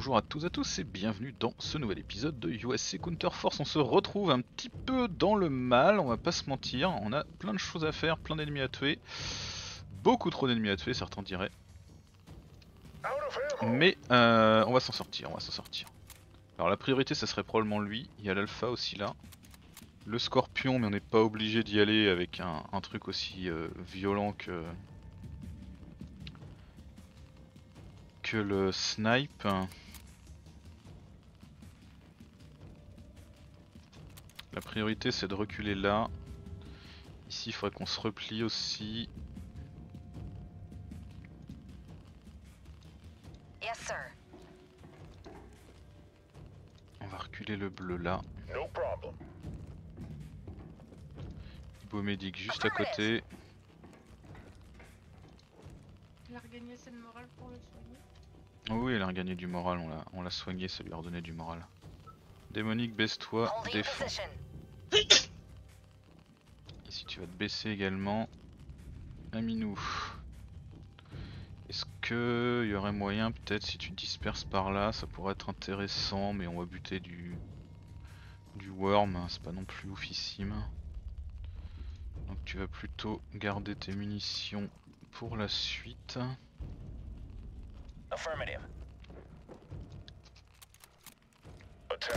bonjour à toutes et à tous et bienvenue dans ce nouvel épisode de USC Counterforce. On se retrouve un petit peu dans le mal, on va pas se mentir, on a plein de choses à faire, plein d'ennemis à tuer, beaucoup trop d'ennemis à tuer certains diraient, mais on va s'en sortir, on va s'en sortir. Alors la priorité ça serait probablement lui, il y a l'alpha aussi là, le scorpion, mais on n'est pas obligé d'y aller avec un truc aussi violent que le snipe. La priorité c'est de reculer là. Ici il faudrait qu'on se replie aussi. Yes, sir. On va reculer le bleu là. No problem. Hypomédic juste à côté. Il a regagné assez de morale pour le soigner. Oui, elle a regagné du moral, on l'a soigné, ça lui a redonné du moral. Démonique, baisse-toi, défends. Ici tu vas te baisser également. Aminou. Est-ce que il y aurait moyen peut-être si tu te disperses par là, ça pourrait être intéressant, mais on va buter du worm, c'est pas non plus oufissime. Donc tu vas plutôt garder tes munitions pour la suite. Affirmative. Attack.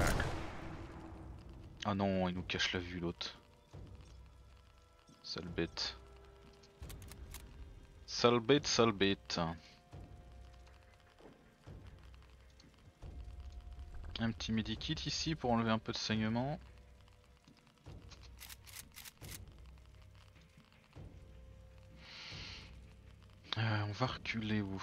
Ah non, il nous cache la vue l'autre. Sale bête. Sale bête, sale bête. Un petit medikit ici pour enlever un peu de saignement. On va reculer où ?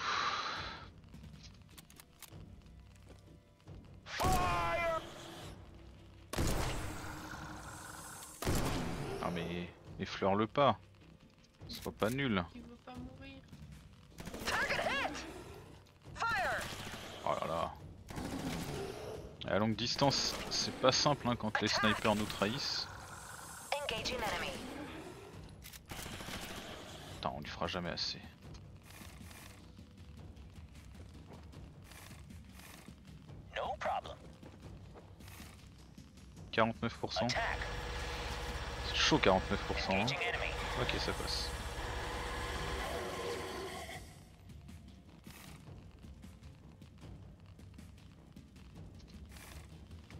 Mais effleure le pas, sois pas nul. Il veut pas mourir. Oh là là. À longue distance, c'est pas simple hein, quand les snipers nous trahissent. Putain, on lui fera jamais assez. No problem. 49%. Attack. Chaud 49%. Hein. Ok, ça passe.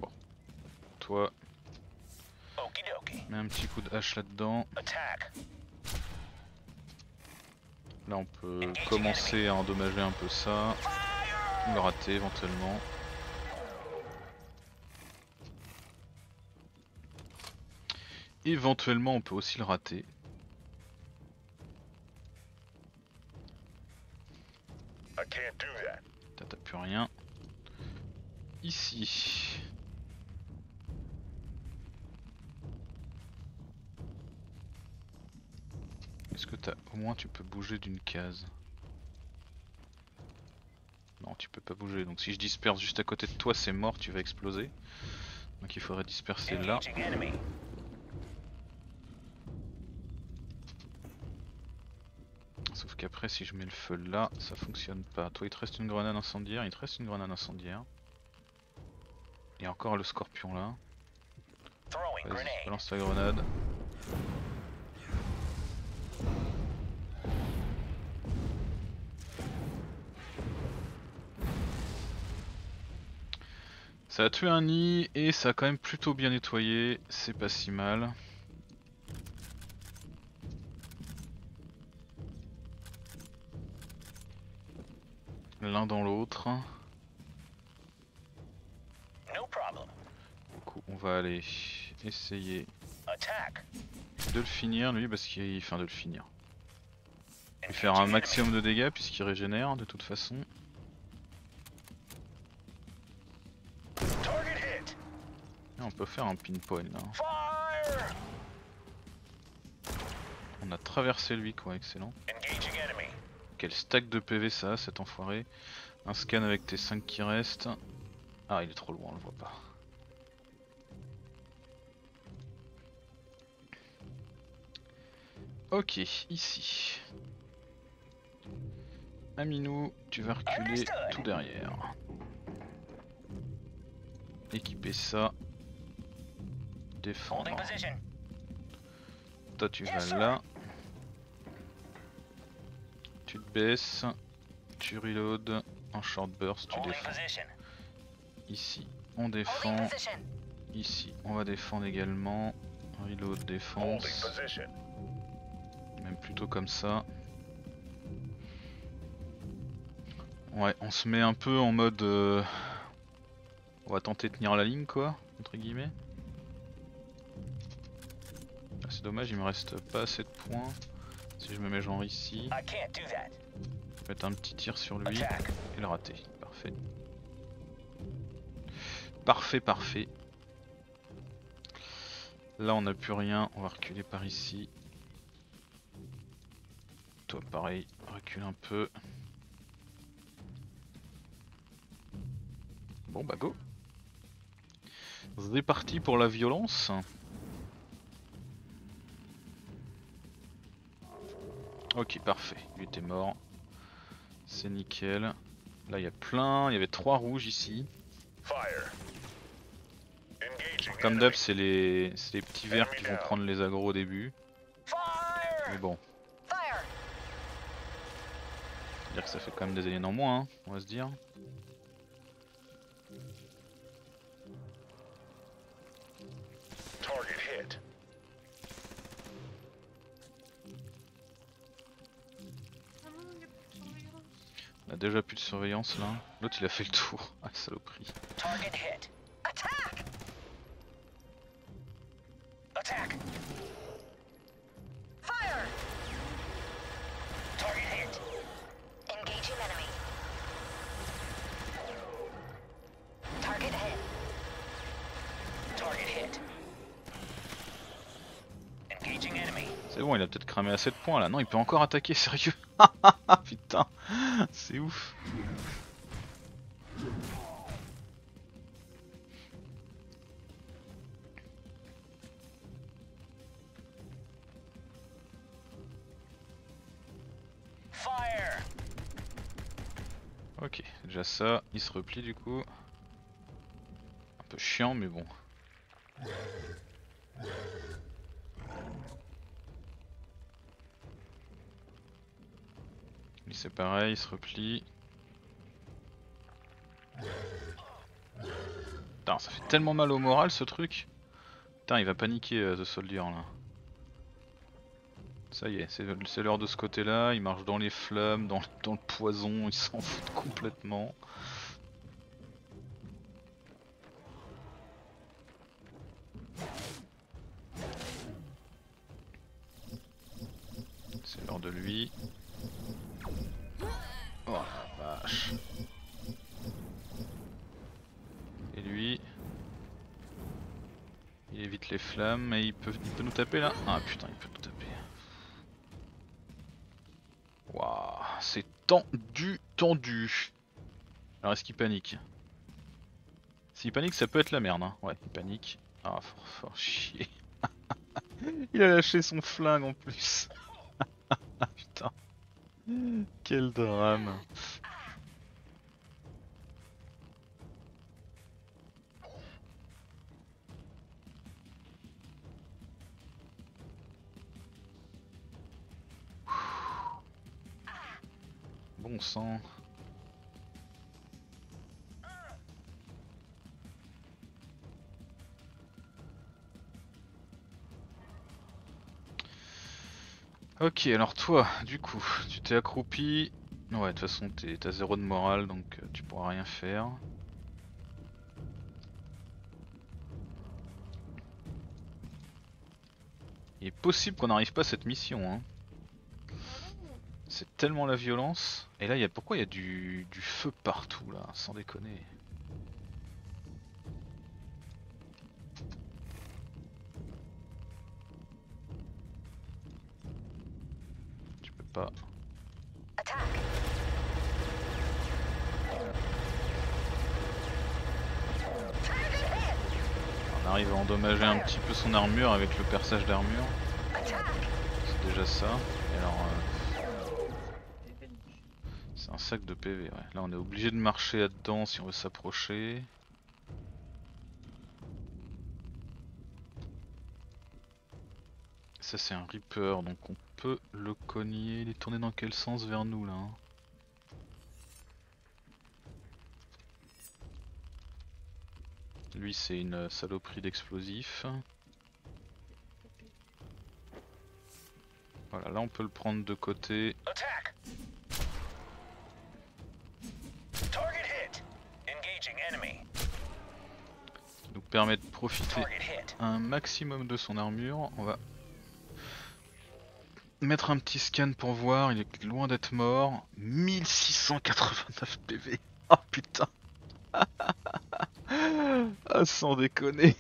Bon. Toi. Mets un petit coup de hache là-dedans. Là on peut commencer à endommager un peu ça. Ou le rater éventuellement. Éventuellement on peut aussi le rater. T'as plus rien. Ici. Est-ce que t'as... Au moins tu peux bouger d'une case. Non tu peux pas bouger, donc si je disperse juste à côté de toi c'est mort, tu vas exploser. Donc il faudrait disperser là. Sauf qu'après si je mets le feu là, ça fonctionne pas. Toi il te reste une grenade incendiaire, il te reste une grenade incendiaire. Et encore le scorpion là. Vas-y, balance ta grenade. Ça a tué un nid et ça a quand même plutôt bien nettoyé, c'est pas si mal. L'un dans l'autre. Du coup on va aller essayer de le finir lui parce qu'il... Enfin de le finir. Lui faire un maximum de dégâts puisqu'il régénère de toute façon. Et on peut faire un pinpoint là. On a traversé lui quoi, excellent. Quel stack de PV ça a cet enfoiré. Un scan avec tes 5 qui restent. Ah il est trop loin, on le voit pas. Ok, ici. Aminou, tu vas reculer tout derrière. équiper ça. Défendre. Toi tu vas là. Tu te baisses. Tu reload. En short burst tu défends. Ici on défend. Ici on va défendre également. Reload défense. Même plutôt comme ça. Ouais, on se met un peu en mode... on va tenter de tenir la ligne quoi, entre guillemets. Ah, c'est dommage, il me reste pas assez de points. Si je me mets genre ici, je vais mettre un petit tir sur lui et le rater. Parfait. Parfait, parfait. Là on n'a plus rien, on va reculer par ici. Toi pareil, recule un peu. Bon bah go. C'est parti pour la violence. Ok parfait, lui était mort. C'est nickel. Là il y a plein, il y avait 3 rouges ici. Comme d'hab c'est les petits verts qui vont prendre les agros au début. Mais bon. C'est-à-dire que ça fait quand même des aliens en moins, hein, on va se dire. On a déjà plus de surveillance là. L'autre il a fait le tour. Ah saloperie. C'est bon, il a peut-être cramé à 7 points là. Non, il peut encore attaquer, sérieux. Putain, c'est ouf. Fire. Ok, déjà ça, il se replie du coup. Un peu chiant, mais bon. C'est pareil, il se replie. Putain, ça fait tellement mal au moral ce truc. Putain, il va paniquer The Soldier là. Ça y est, c'est l'heure de ce côté là. Il marche dans les flammes, dans le poison, il s'en fout complètement. C'est l'heure de lui. Oh la vache. Et lui, il évite les flammes et il peut nous taper là. Ah putain, il peut nous taper. Waouh, c'est tendu, tendu. Alors est-ce qu'il panique? S'il panique, ça peut être la merde. Hein. Ouais, il panique. Ah, fort chier. Il a lâché son flingue en plus. Putain. Quel drame. Bon sang. Ok, alors toi, du coup, tu t'es accroupi. Ouais, de toute façon, t'as 0 de morale, donc tu pourras rien faire. Il est possible qu'on n'arrive pas à cette mission. Hein. C'est tellement la violence. Et là, pourquoi il y a du feu partout, là, sans déconner. Pas. On arrive à endommager un petit peu son armure avec le perçage d'armure. C'est déjà ça. Et alors, c'est un sac de PV. Ouais. Là, on est obligé de marcher là-dedans si on veut s'approcher. ça c'est un Reaper, donc on peut le cogner. Il est tourné dans quel sens vers nous là hein? Lui c'est une saloperie d'explosifs. Voilà, là on peut le prendre de côté. Nous permet de profiter un maximum de son armure. On va mettre un petit scan pour voir, il est loin d'être mort. 1689 PV. Oh putain. Ah sans déconner.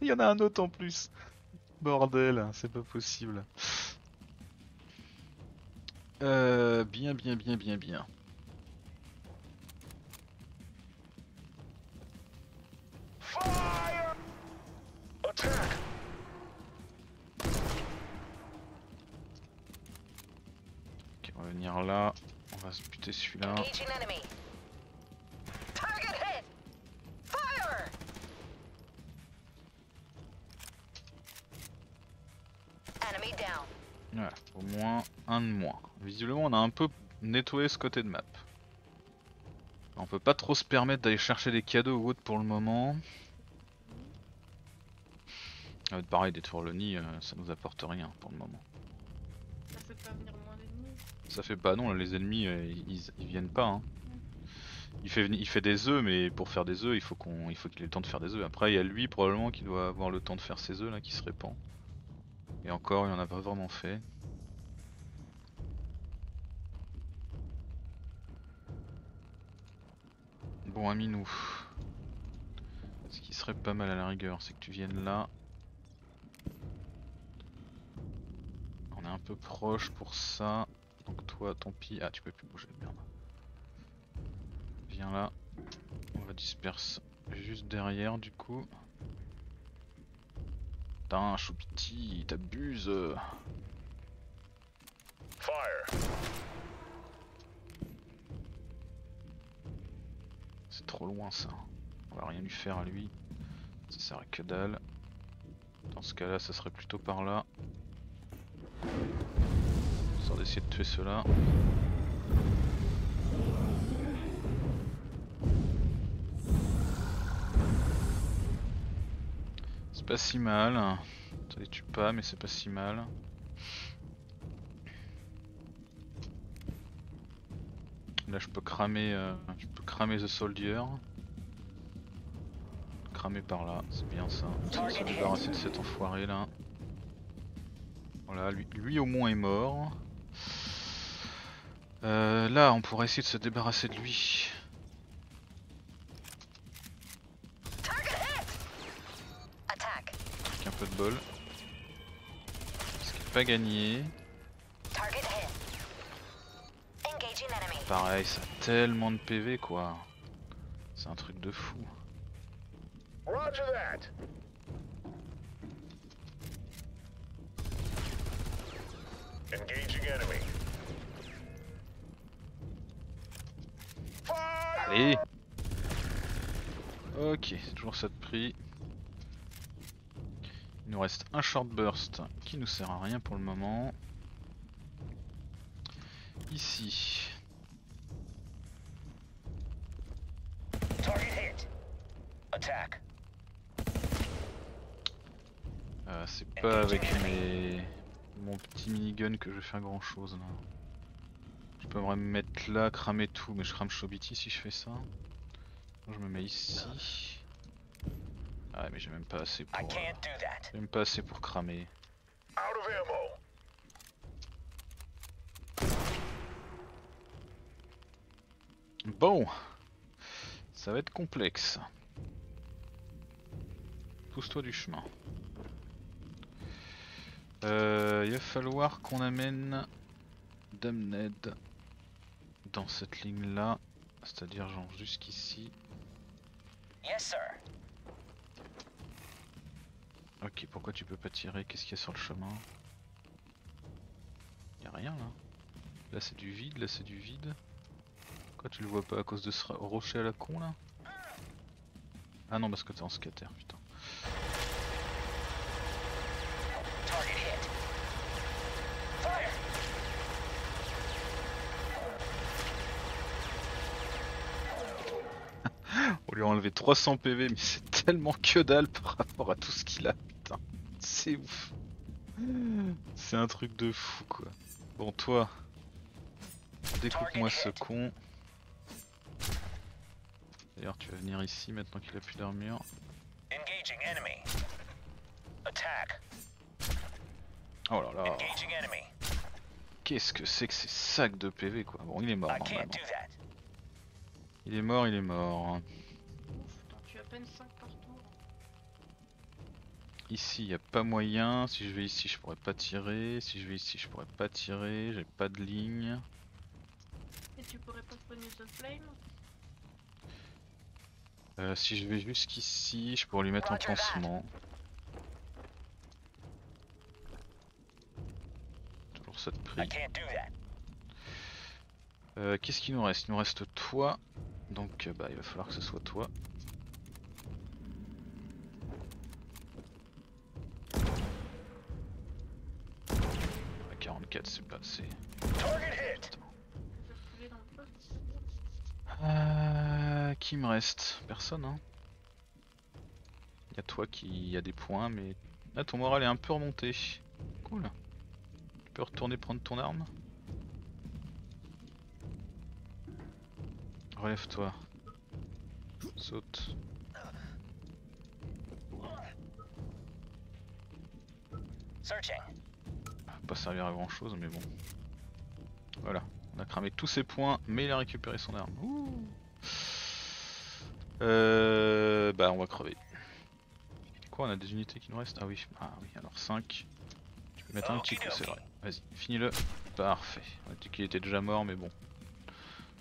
Il y en a un autre en plus. Bordel, c'est pas possible. Bien. Ok, on va venir là, on va se buter celui-là. Voilà, au moins un de moins. Visiblement on a un peu nettoyé ce côté de map. On peut pas trop se permettre d'aller chercher des cadeaux ou autre pour le moment. Pareil, détruire le nid, ça nous apporte rien pour le moment. Ça fait pas venir moins d'ennemis. Ça fait pas, non, les ennemis ils viennent pas. Hein. Il fait des œufs, mais pour faire des œufs, il faut qu'il ait le temps de faire des œufs. Après, il y a lui probablement qui doit avoir le temps de faire ses œufs là qui se répand. Et encore, il en a pas vraiment fait. Bon, Aminou, ce qui serait pas mal à la rigueur, c'est que tu viennes là. On est un peu proche pour ça. Donc toi, tant pis. Ah, tu peux plus bouger, merde. Viens là. On va disperser juste derrière, du coup. Putain, Chobitty, t'abuses. Fire. C'est trop loin ça. On va rien lui faire à lui. Ça sert à que dalle. Dans ce cas-là, ça serait plutôt par là. Sans d'essayer de tuer ceux-là. C'est pas si mal. Ça les tue pas, mais c'est pas si mal. Là, je peux cramer The Soldier. Cramer par là, c'est bien ça. On va se débarrasser de cet enfoiré là. Voilà, lui au moins est mort. Là, on pourrait essayer de se débarrasser de lui. Avec un peu de bol. Ce qui n'est pas gagné. Pareil, ça a tellement de PV quoi. C'est un truc de fou. Roger that. Engaging enemy. Allez. Ok, c'est toujours ça de prix. Il nous reste un short burst qui nous sert à rien pour le moment. Ici. C'est pas avec mon petit minigun que je vais faire grand chose là. Je peux me mettre là, cramer tout, mais je crame Chobitty si je fais ça. Je me mets ici. Ah mais j'ai même pas assez pour. J'ai même pas assez pour cramer. Bon, ça va être complexe. Pousse-toi du chemin. Il va falloir qu'on amène Damned dans cette ligne là, c'est-à-dire genre jusqu'ici. Yes, sir. Ok, pourquoi tu peux pas tirer? Qu'est-ce qu'il y a sur le chemin? Il y a rien là. Là c'est du vide, là c'est du vide. Pourquoi tu le vois pas à cause de ce rocher à la con là? Ah non parce que t'es en scatter, putain. lui enlever 300 PV, mais c'est tellement que dalle par rapport à tout ce qu'il a, putain. C'est ouf. C'est un truc de fou, quoi. Bon, toi, découpe-moi ce con. D'ailleurs, tu vas venir ici maintenant qu'il a plus d'armure. Oh là là. Qu'est-ce que c'est que ces sacs de PV, quoi. Bon, il est mort, normalement. Il est mort, il est mort. Tu as à peine 5 par tour. Ici, il n'y a pas moyen. Si je vais ici, je pourrais pas tirer. Si je vais ici, je pourrais pas tirer. J'ai pas de ligne. Et tu pourrais pas spawner The Flame ? Si je vais jusqu'ici, je pourrais lui mettre un pansement. Toujours ça de prix. Qu'est-ce qu'il nous reste? Il nous reste toi. Donc bah, il va falloir que ce soit toi. À 44, c'est pas assez. Qui me reste? Personne, hein. Y'a toi qui a des points, mais là ton moral est un peu remonté. Cool. Tu peux retourner prendre ton arme. Relève-toi. Saute. Pas servir à grand chose, mais bon. Voilà, on a cramé tous ses points, mais il a récupéré son arme. Ouh. Bah on va crever. Quoi, on a des unités qui nous restent? Ah oui, alors 5. Tu peux mettre un petit coup, c'est vrai. Vas-y, finis-le. Parfait. On a dit qu'il était déjà mort, mais bon.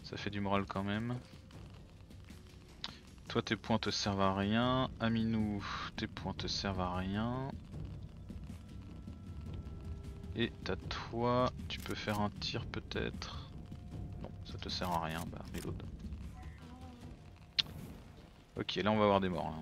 Ça fait du moral quand même. Toi, tes points te servent à rien. Aminou, tes points te servent à rien. Et t'as toi, tu peux faire un tir peut-être. Non, ça te sert à rien, bah mais l'autre. Ok, là on va avoir des morts là.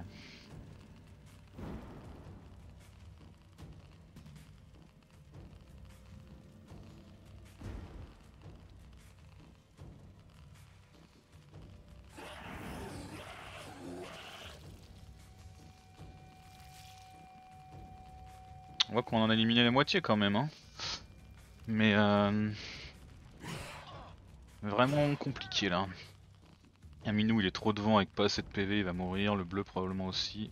On voit qu'on en a éliminé la moitié quand même, hein. Mais vraiment compliqué là. Aminou il est trop devant avec pas assez de PV, il va mourir, le bleu probablement aussi.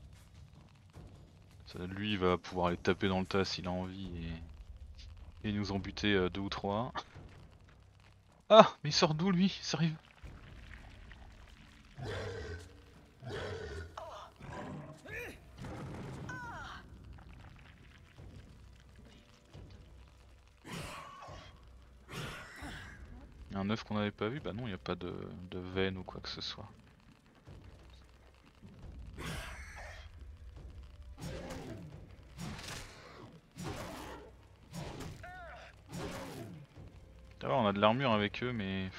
Ça, lui il va pouvoir les taper dans le tas s'il a envie et nous en buter 2 ou 3. Ah mais il sort d'où lui? Sérieux? Un œuf qu'on n'avait pas vu, bah non, il n'y a pas de veine ou quoi que ce soit. D'ailleurs, on a de l'armure avec eux, mais.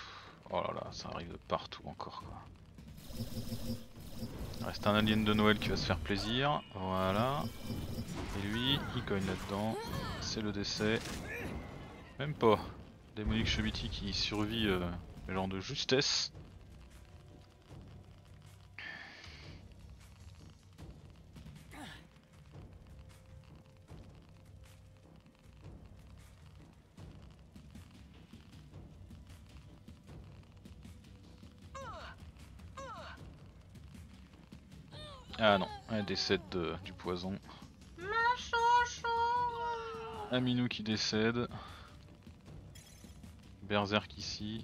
Oh là là, ça arrive de partout encore quoi. Il reste un alien de Noël qui va se faire plaisir. Voilà. Et lui, il cogne là-dedans. C'est le décès. Même pas. Démonique Chobitty qui survit genre de justesse. Ah non, elle décède du poison. Aminou qui décède. Berserk ici.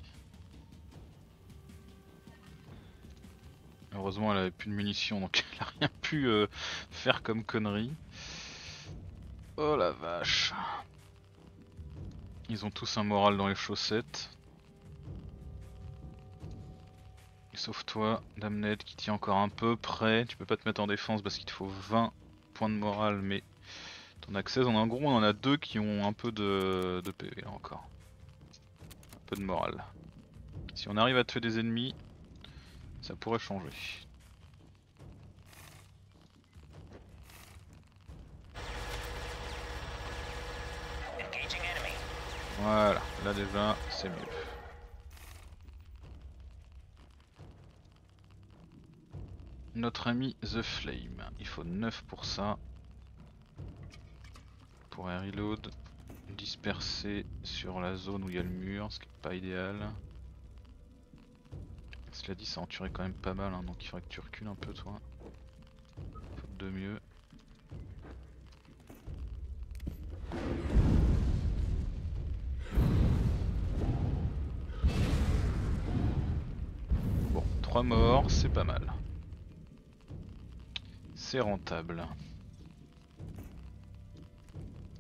Heureusement elle avait plus de munitions donc elle a rien pu faire comme connerie. Oh la vache. Ils ont tous un moral dans les chaussettes. Sauf toi, Damned qui tient encore un peu près. Tu peux pas te mettre en défense parce qu'il te faut 20 points de morale mais t'en as que 16. En gros on en a 2 qui ont un peu de PV là encore. De morale. Si on arrive à tuer des ennemis, ça pourrait changer. Voilà, là déjà c'est mieux. notre ami The Flame. Il faut 9 pour ça. Pour un reload, disperser sur la zone où il y a le mur, ce qui n'est pas idéal. Cela dit, ça en tuerait quand même pas mal, hein, donc il faudrait que tu recules un peu, toi. Faute de mieux. Bon, 3 morts, c'est pas mal. C'est rentable.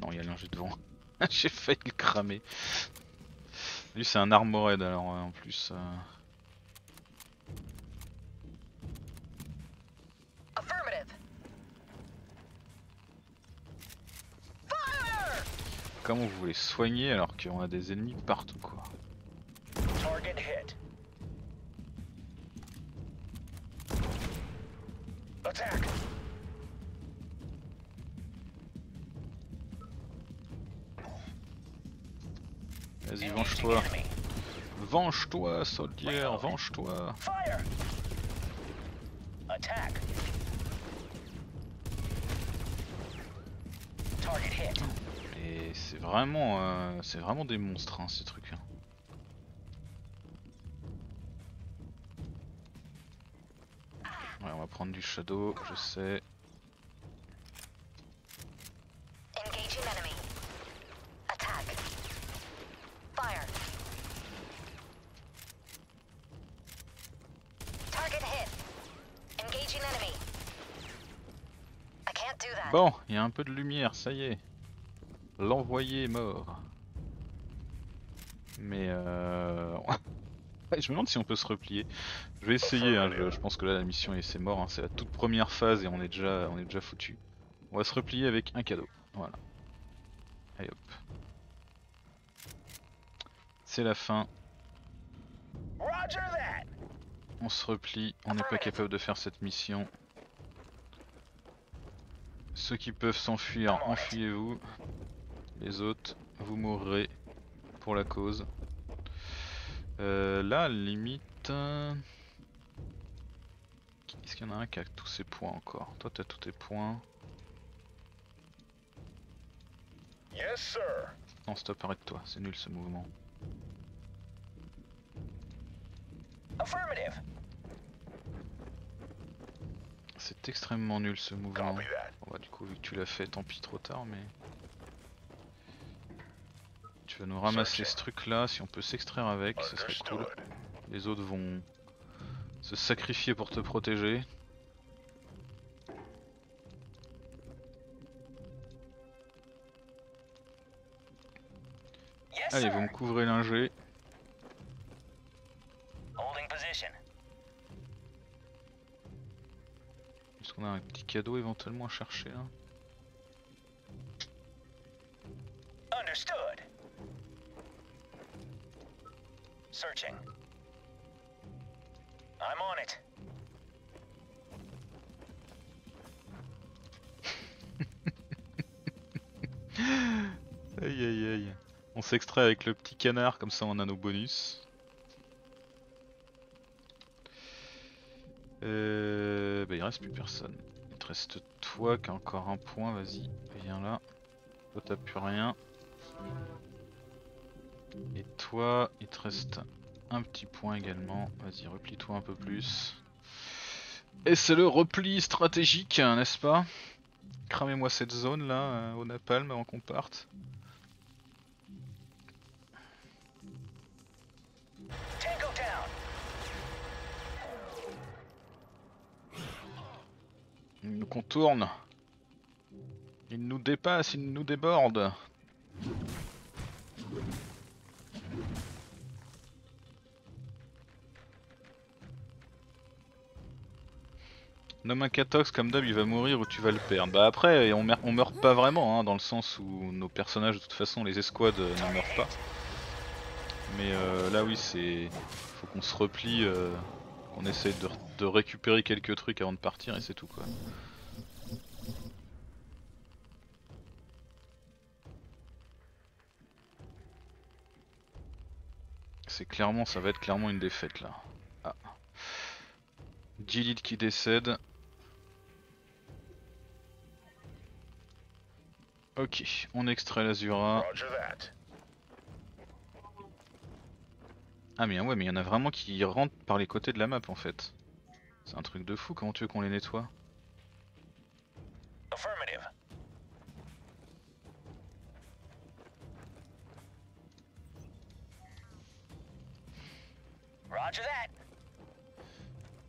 Non, il y a l'ingé devant. J'ai failli le cramer. Lui, c'est un armored, alors en plus. Comment vous voulez soigner alors qu'on a des ennemis partout, quoi. Vas-y, venge-toi. Venge-toi, soldier, venge-toi. Et c'est vraiment des monstres, hein, ces trucs. Ouais, on va prendre du shadow, je sais. Bon, il y a un peu de lumière, ça y est. L'envoyé est mort. Mais je me demande si on peut se replier. Je vais essayer, hein, je pense que là la mission c'est mort, hein, c'est la toute première phase et on est déjà foutu. On va se replier avec un cadeau. Voilà. Allez hop. C'est la fin. On se replie, on n'est pas capable de faire cette mission. Ceux qui peuvent s'enfuir, enfuyez-vous. Les autres, vous mourrez pour la cause. Là, limite... Est-ce qu'il y en a un qui a tous ses points encore? Toi, t'as tous tes points. Yes, sir. Non, stop, arrête-toi. C'est nul ce mouvement. Affirmative. C'est extrêmement nul ce mouvement. Bon, bah, du coup vu que tu l'as fait, tant pis, trop tard, mais... Tu vas nous ramasser ce truc là, si on peut s'extraire avec, ce serait cool. Les autres vont se sacrifier pour te protéger. Allez, ils vont couvrir l'ingé. On a un petit cadeau éventuellement à chercher là. Understood. Searching. I'm on it. Aïe aïe aïe. On s'extrait avec le petit canard, comme ça on a nos bonus. Bah il reste plus personne. Il te reste toi qui a encore un point, vas-y, viens là. Toi t'as plus rien. Et toi, il te reste un petit point également. Vas-y, replie-toi un peu plus. Et c'est le repli stratégique, n'est-ce pas? Cramez-moi cette zone là, au napalm avant qu'on parte. Il nous contourne. Il nous dépasse, il nous déborde. Nomme un Katox, comme d'hab, il va mourir ou tu vas le perdre. Bah après, on meurt pas vraiment, hein, dans le sens où nos personnages, de toute façon, les escouades ne meurent pas. Mais là, oui, c'est... Faut qu'on se replie... On essaie de récupérer quelques trucs avant de partir et c'est tout, quoi. C'est clairement, ça va être clairement une défaite là. Ah. 10 leads qui décèdent, Ok, on extrait l'Azura. Ah mais ouais, mais il y en a vraiment qui rentrent par les côtés de la map en fait. C'est un truc de fou, comment tu veux qu'on les nettoie?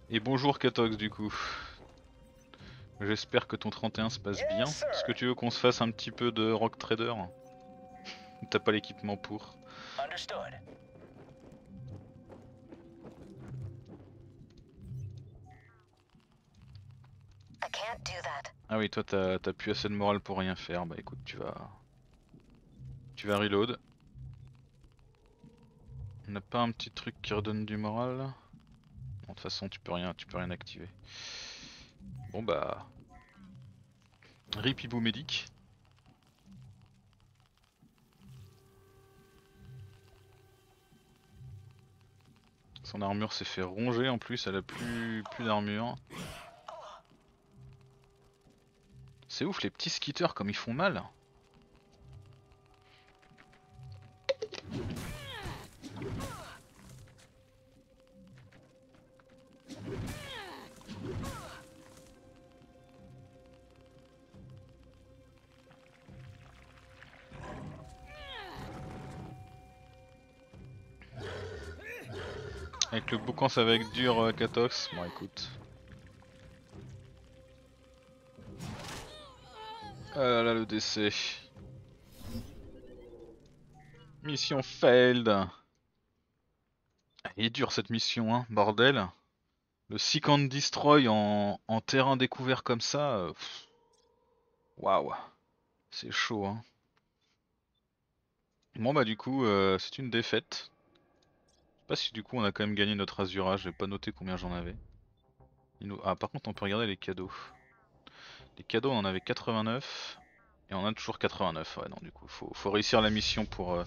Et bonjour Katox du coup. J'espère que ton 31 se passe bien. Est-ce que tu veux qu'on se fasse un petit peu de Rock Trader? T'as pas l'équipement pour. Understood. I can't do that. Ah oui, toi t'as plus assez de morale pour rien faire. Bah écoute, tu vas reload. On n'a pas un petit truc qui redonne du moral? Non, de toute façon tu peux rien activer. Bon bah... Ripibou médic. Son armure s'est fait ronger en plus, elle a plus d'armure. C'est ouf les petits skitters comme ils font mal. Avec le boucan ça va être dur, Katox. Bon écoute. Ah là le décès. Mission failed. Elle est dure cette mission hein, bordel. Le Seek and Destroy en terrain découvert comme ça. Waouh. C'est chaud hein. Bon bah du coup c'est une défaite. Je sais pas si du coup on a quand même gagné notre Azura, je vais pas noter combien j'en avais. Ah par contre on peut regarder les cadeaux. Les cadeaux on en avait 89 et on a toujours 89, ouais non du coup faut réussir la mission pour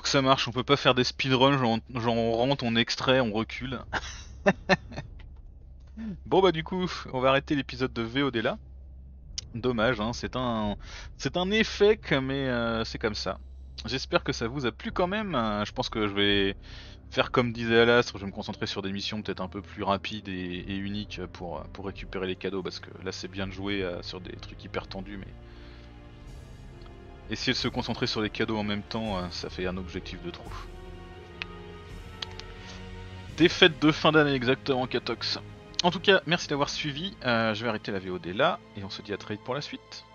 que ça marche, on peut pas faire des speedruns genre on rentre, on extrait, on recule. Bon bah du coup on va arrêter l'épisode de VOD là. Dommage hein, c'est un effet mais c'est comme ça. J'espère que ça vous a plu quand même, je pense que je vais faire comme disait Alastre, je vais me concentrer sur des missions peut-être un peu plus rapides et uniques pour récupérer les cadeaux, parce que là c'est bien de jouer sur des trucs hyper tendus, mais essayer de se concentrer sur les cadeaux en même temps, ça fait un objectif de trop. Défaite de fin d'année exactement, Katox. En tout cas, merci d'avoir suivi, je vais arrêter la VOD là, et on se dit à très vite pour la suite.